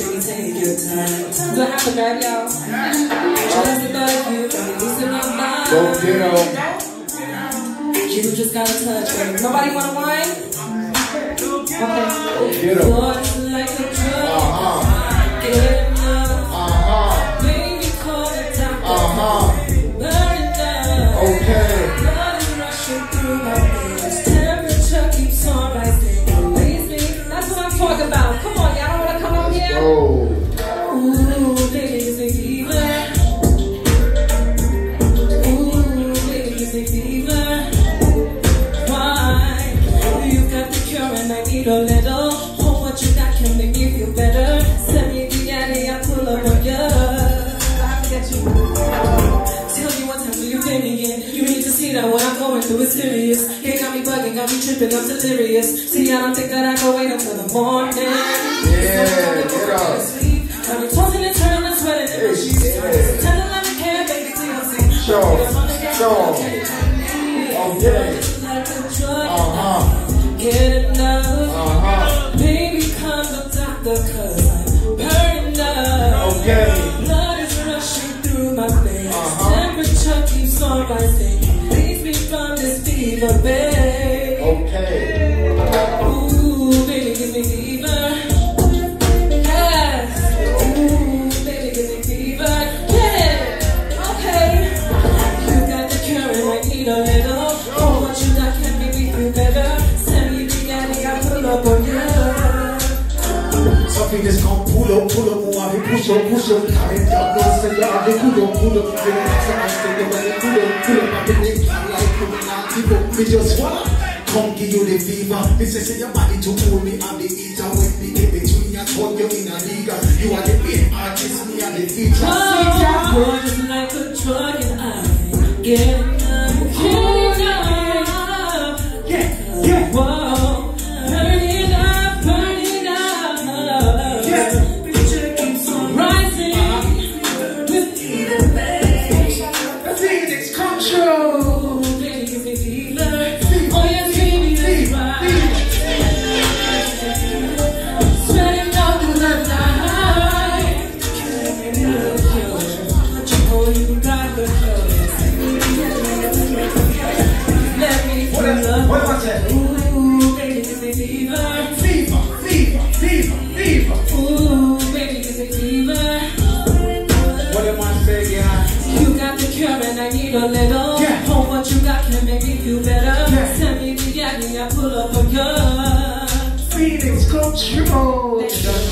baby, take your time. What happened, baby, y'all? Just above you, don't lose your mind. Go get on. You just got to touch, baby. Nobody want to wine? Okay. Go get on. Like a drug. Good enough. Bring your core down. Burn it down. Okay. Blood is rushing through my veins. Temperature keeps on rising. Amazing. That's what I'm talking about. Come on, y'all don't want to come out here? Ooh, baby, you say fever. Ooh, baby, you say fever. Why? You got the cure and I need a little. Oh, what you got can make me feel better. What I'm going through is serious. They got me bugging, got me tripping, I'm delirious. See, I don't think that I can wait until the morning. Yeah, get up. I'm tossing and turning and sweating in my sheets. Tell them I can't, baby, till you see. Sure. Okay. Get enough. Baby, come to doctor, cause I'm burning up. Okay. Blood is rushing through my veins. Temperature keeps on rising. Fever, babe. Okay. Ooh, baby, give me fever. Yes. Ooh, baby, give me fever. Yeah. Okay. You got the cure and I need a little. Oh, what you got can make me feel better. Send me the alley, I pull up on you. Some niggas gon' pull up, oh, I be push up. I ain't got no say, I be pull up. I be pull up. Me just what? Come give you the fever. Me say your body to hold me. I'm the eater with me in between. I told you in a nigga. You are the main artist. Me and the teacher. Oh, it's like a drug and I get up. Yeah. Whoa. Burn it up. Yeah. Picture keeps on rising. With either way. I think it's control. A little, yeah. Oh, what you got can make me feel better. Yeah. Send me the alley, I pull up on you. Phoenix Cultural.